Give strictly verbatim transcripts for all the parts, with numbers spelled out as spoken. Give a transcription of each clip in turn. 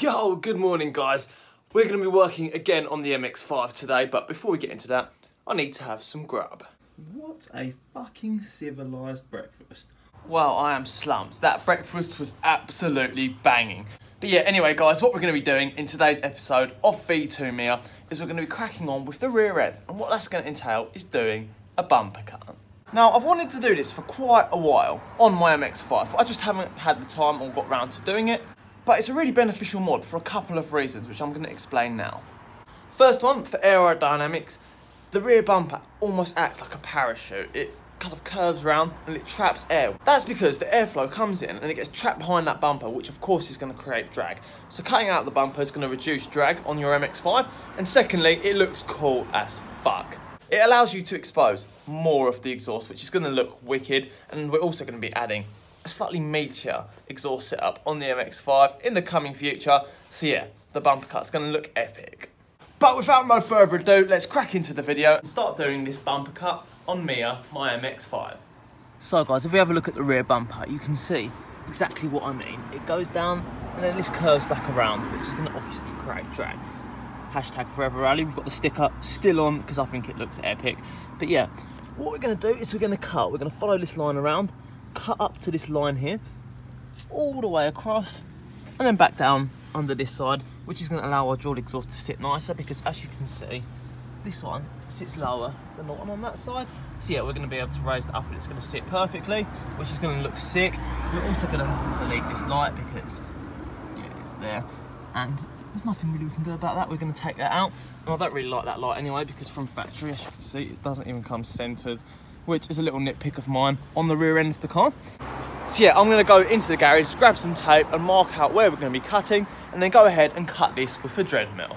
Yo, good morning guys. We're going to be working again on the M X five today, but before we get into that, I need to have some grub. What a fucking civilised breakfast. Well, I am slumped. That breakfast was absolutely banging. But yeah, anyway guys, what we're going to be doing in today's episode of V two Mia is we're going to be cracking on with the rear end, and what that's going to entail is doing a bumper cut. Now, I've wanted to do this for quite a while on my M X five, but I just haven't had the time or got round to doing it. But it's a really beneficial mod for a couple of reasons, which I'm going to explain now. First one, for aerodynamics, the rear bumper almost acts like a parachute. It kind of curves around and it traps air. That's because the airflow comes in and it gets trapped behind that bumper, which of course is going to create drag. So cutting out the bumper is going to reduce drag on your M X five, and secondly, it looks cool as fuck. It allows you to expose more of the exhaust, which is going to look wicked, and we're also going to be adding a slightly meatier exhaust setup on the M X five in the coming future, so yeah, the bumper cut's going to look epic. But without no further ado, let's crack into the video and start doing this bumper cut on Mia, my M X five. So guys, if we have a look at the rear bumper, you can see exactly what I mean. It goes down and then this curves back around, which is going to obviously create drag. Hashtag Forever Rally. We've got the sticker still on because I think it looks epic. But yeah, what we're going to do is we're going to cut. We're going to follow this line around, cut up to this line here, all the way across, and then back down under this side, which is going to allow our dual exhaust to sit nicer, because as you can see, this one sits lower than the one on that side. So yeah, we're going to be able to raise that up and it's going to sit perfectly, which is going to look sick. We're also going to have to delete this light because yeah, it's there, and there's nothing really we can do about that. We're going to take that out, and I don't really like that light anyway, because from factory, as you can see, it doesn't even come centered, which is a little nitpick of mine on the rear end of the car. So yeah, I'm gonna go into the garage, grab some tape and mark out where we're gonna be cutting, and then go ahead and cut this with a Dremel.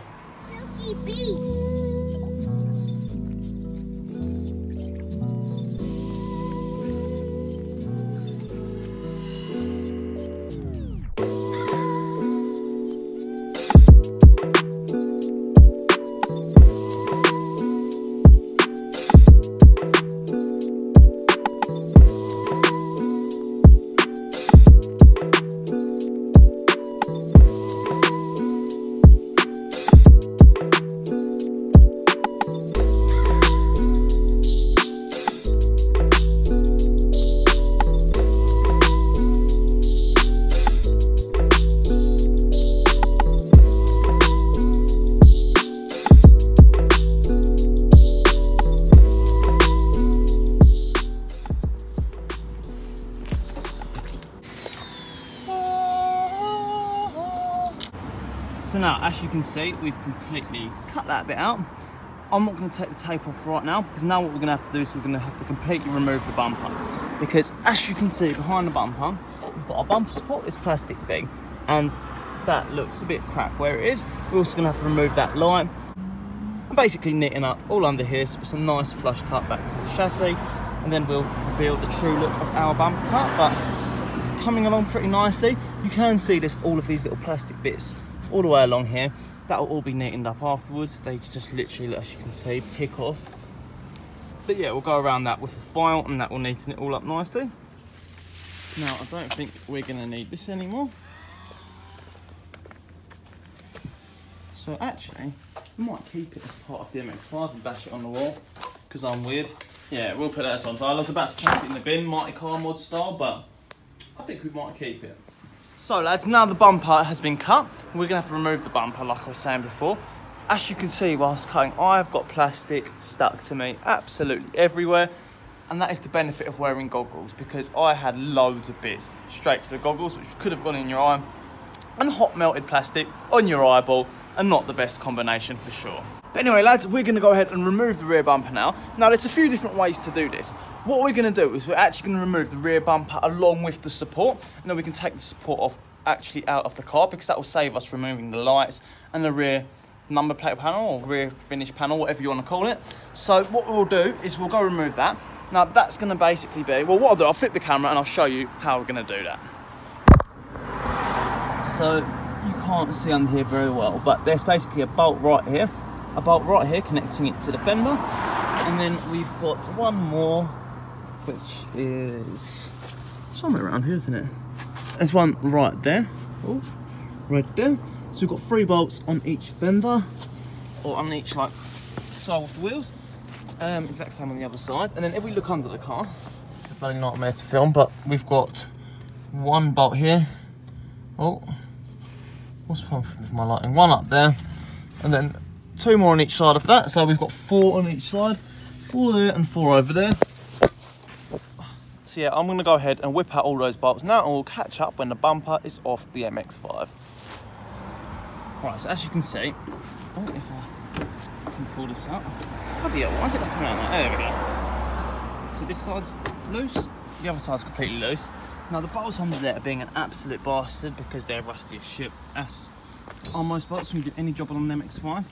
So now, as you can see, we've completely cut that bit out. I'm not going to take the tape off right now, because now what we're going to have to do is we're going to have to completely remove the bumper, because as you can see behind the bumper, we've got our bumper support, this plastic thing, and that looks a bit crap where it is. We're also going to have to remove that line and basically knitting up all under here, so it's a nice flush cut back to the chassis, and then we'll reveal the true look of our bumper cut. But coming along pretty nicely. You can see this, all of these little plastic bits all the way along here, that will all be neatened up afterwards. They just literally, as you can see, pick off. But yeah, we'll go around that with a file, and that will neaten it all up nicely. Now, I don't think we're going to need this anymore. So actually, we might keep it as part of the M X five and bash it on the wall, because I'm weird. Yeah, we'll put that on. So I was about to chuck it in the bin, Mighty Car Mod style, but I think we might keep it. So lads, now the bumper has been cut, we're going to have to remove the bumper like I was saying before. As you can see whilst cutting, I've got plastic stuck to me absolutely everywhere, and that is the benefit of wearing goggles, because I had loads of bits straight to the goggles, which could have gone in your eye, and hot melted plastic on your eyeball, and not the best combination for sure. But anyway lads, we're going to go ahead and remove the rear bumper now. Now there's a few different ways to do this. What we're going to do is we're actually going to remove the rear bumper along with the support, and then we can take the support off actually out of the car, because that will save us removing the lights and the rear number plate panel or rear finish panel, whatever you want to call it. So what we'll do is we'll go remove that. Now that's going to basically be, well what I'll do, I'll flip the camera and I'll show you how we're going to do that. So you can't see under here very well, but there's basically a bolt right here. A bolt right here connecting it to the fender, and then we've got one more which is somewhere around here, isn't it? There's one right there, oh, right there, So we've got three bolts on each fender, or on each like side of the wheels. Um, exact same on the other side. And then if we look under the car, this is a bloody nightmare to film, but we've got one bolt here. Oh, what's wrong with my lighting? One up there, and then two more on each side of that. So we've got four on each side, four there and four over there. So yeah, I'm gonna go ahead and whip out all those bolts now, and we'll catch up when the bumper is off the M X five. Right, so as you can see, oh, if I can pull this out. Bloody hell, why is it not coming out now? There we go. So this side's loose, the other side's completely loose. Now the bolts under there are being an absolute bastard because they're rusty as shit. As on most bolts when you do any job on an M X five.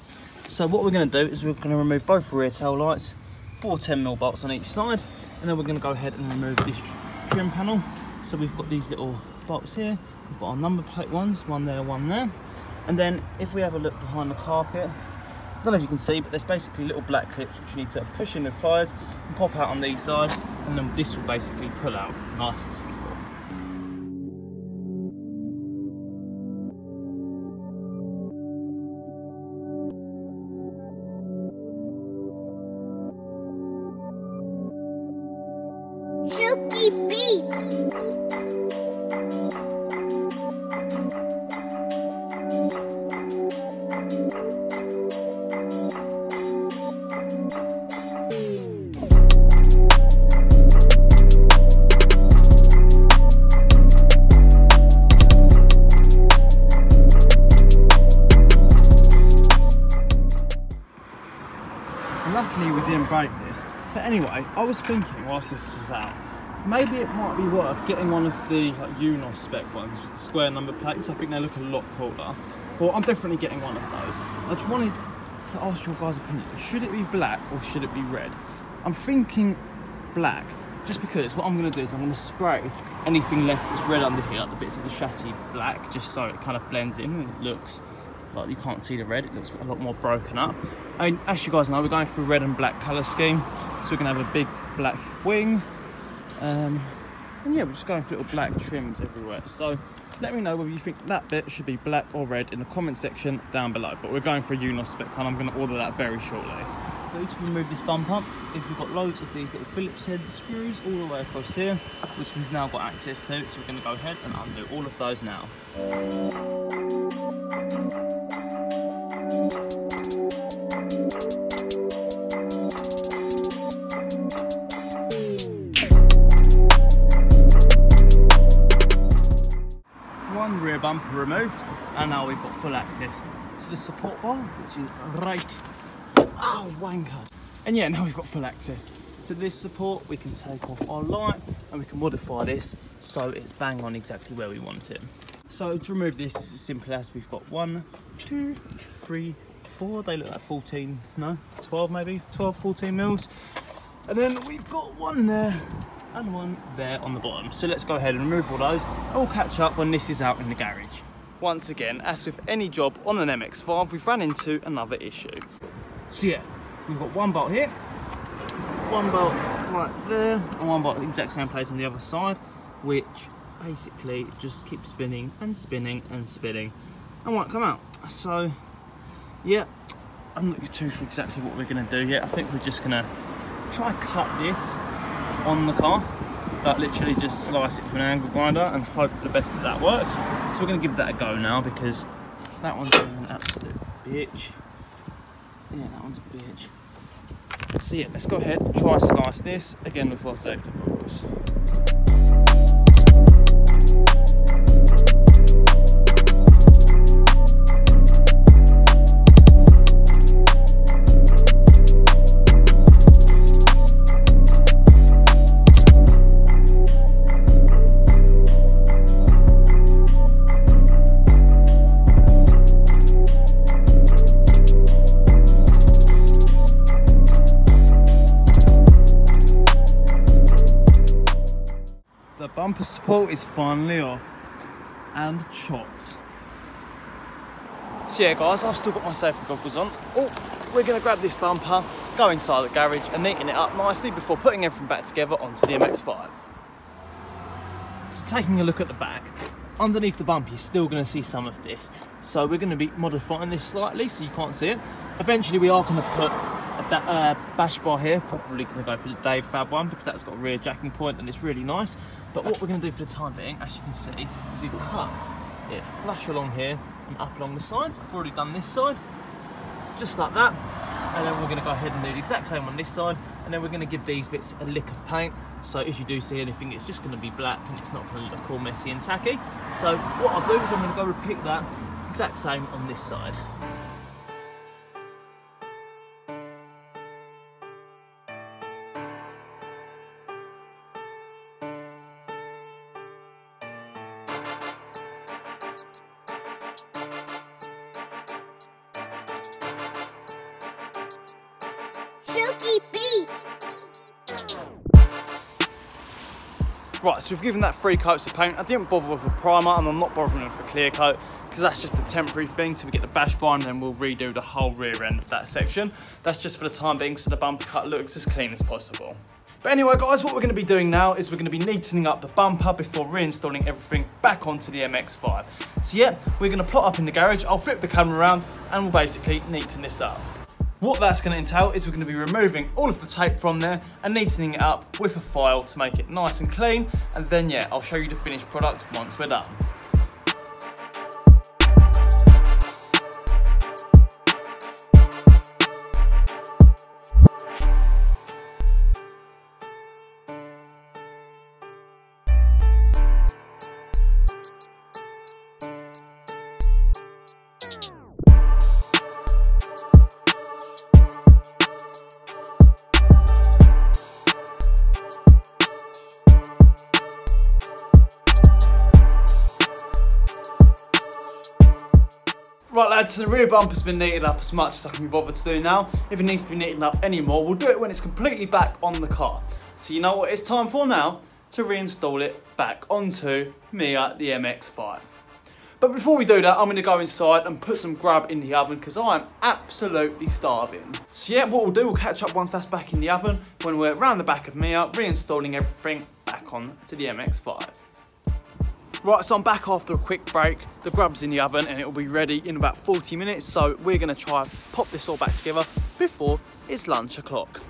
So what we're gonna do is we're gonna remove both rear tail lights, four ten mil bolts on each side, and then we're going to go ahead and remove this trim panel. So we've got these little bolts here, we've got our number plate ones, one there, one there, and then if we have a look behind the carpet, I don't know if you can see, but there's basically little black clips which you need to push in with pliers and pop out on these sides, and then this will basically pull out nice and simple. Chucky beep. Luckily we didn't break this. But anyway, I was thinking whilst this was out, maybe it might be worth getting one of the like Eunos spec ones with the square number plates. I think they look a lot cooler. Well, I'm definitely getting one of those. I just wanted to ask your guys' opinion. Should it be black or should it be red? I'm thinking black, just because what I'm going to do is I'm going to spray anything left that's red under here, like the bits of the chassis black, just so it kind of blends in and it looks like you can't see the red, it looks a lot more broken up. I mean, as you guys know, we're going for a red and black colour scheme, so we're going to have a big black wing, um, and yeah, we're just going for little black trims everywhere. So let me know whether you think that bit should be black or red in the comment section down below, but we're going for a Eunos spec one. I'm going to order that very shortly. Go to remove this bump up, if we've got loads of these little Phillips head screws all the way across here, which we've now got access to, so we're going to go ahead and undo all of those now. Bumper removed, and now we've got full access to the support bar, which is right, oh wanker, and yeah, now we've got full access to this support. We can take off our light and we can modify this so it's bang on exactly where we want it. So to remove this, it's as simple as we've got one two three four, they look like fourteen, no, twelve, maybe twelve fourteen mils, and then we've got one there and one there on the bottom. So let's go ahead and remove all those, and we'll catch up when this is out in the garage. Once again, as with any job on an M X five, we've ran into another issue. So yeah, we've got one bolt here, one bolt right there, and one bolt the exact same place on the other side, which basically just keeps spinning and spinning and spinning and won't come out. So yeah, I'm not too sure exactly what we're going to do yet. I think we're just going to try cut this on the car, but literally just slice it to an angle grinder and hope for the best that that works. So we're going to give that a go now, because that one's an absolute bitch. Yeah, that one's a bitch. So yeah, let's go ahead and try slice this again with our safety rules. Bumper support is finally off and chopped. So yeah guys, I've still got my safety goggles on. Oh, we're going to grab this bumper, go inside the garage and neaten it up nicely before putting everything back together onto the M X five. So taking a look at the back, underneath the bump, you're still going to see some of this. So we're going to be modifying this slightly so you can't see it. Eventually we are going to put a ba uh, bash bar here, probably going to go for the Dave Fab one because that's got a rear jacking point and it's really nice. But what we're going to do for the time being, as you can see, is we've cut it flash along here and up along the sides. I've already done this side, just like that. And then we're going to go ahead and do the exact same on this side. And then we're going to give these bits a lick of paint. So if you do see anything, it's just going to be black and it's not going to look all messy and tacky. So what I'll do is I'm going to go repeat that exact same on this side. Right, so we've given that three coats of paint. I didn't bother with a primer and I'm not bothering with a clear coat because that's just a temporary thing till we get the bash bar, and then we'll redo the whole rear end of that section. That's just for the time being so the bumper cut looks as clean as possible. But anyway guys, what we're going to be doing now is we're going to be neatening up the bumper before reinstalling everything back onto the M X five. So yeah, we're going to plot up in the garage, I'll flip the camera around and we'll basically neaten this up. What that's going to entail is we're going to be removing all of the tape from there and neatening it up with a file to make it nice and clean, and then yeah, I'll show you the finished product once we're done. Right lads, so the rear bumper's been neated up as much as I can be bothered to do now. If it needs to be neated up anymore, we'll do it when it's completely back on the car. So you know what it's time for now? To reinstall it back onto Mia, the M X five. But before we do that, I'm going to go inside and put some grub in the oven because I am absolutely starving. So yeah, what we'll do, we'll catch up once that's back in the oven when we're around the back of Mia, reinstalling everything back on to the M X five. Right, so I'm back after a quick break. The grub's in the oven and it will be ready in about forty minutes. So we're gonna try and pop this all back together before it's lunch o'clock.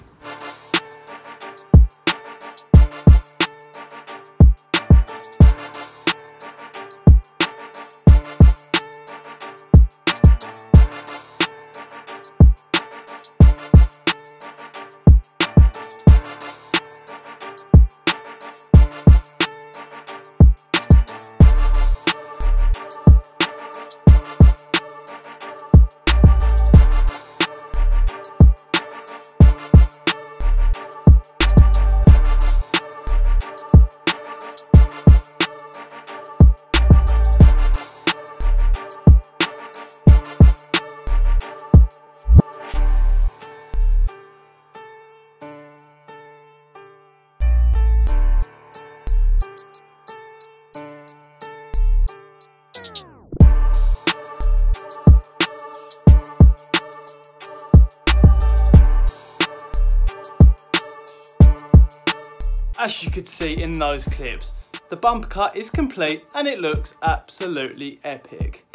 As you could see in those clips, the bumper cut is complete and it looks absolutely epic.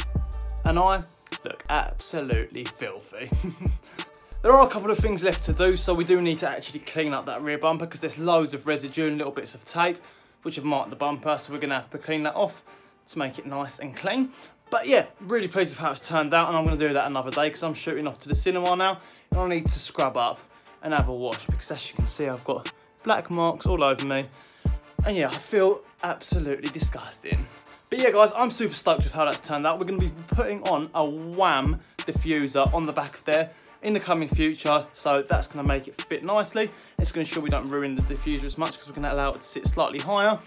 And I look absolutely filthy. There are a couple of things left to do, so we do need to actually clean up that rear bumper because there's loads of residue and little bits of tape which have marked the bumper, so we're gonna have to clean that off to make it nice and clean. But yeah, really pleased with how it's turned out, and I'm gonna do that another day because I'm shooting off to the cinema now and I need to scrub up and have a wash because as you can see I've got black marks all over me, and yeah, I feel absolutely disgusting. But yeah guys, I'm super stoked with how that's turned out. We're going to be putting on a wham diffuser on the back of there in the coming future, so that's going to make it fit nicely. It's going to ensure we don't ruin the diffuser as much because we're going to allow it to sit slightly higher.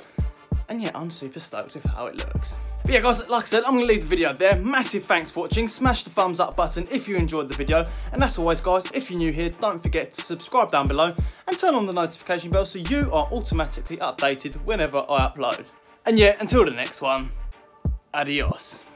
And yeah, I'm super stoked with how it looks. But yeah guys, like I said, I'm going to leave the video there. Massive thanks for watching. Smash the thumbs up button if you enjoyed the video. And as always guys, if you're new here, don't forget to subscribe down below and turn on the notification bell so you are automatically updated whenever I upload. And yeah, until the next one, adios.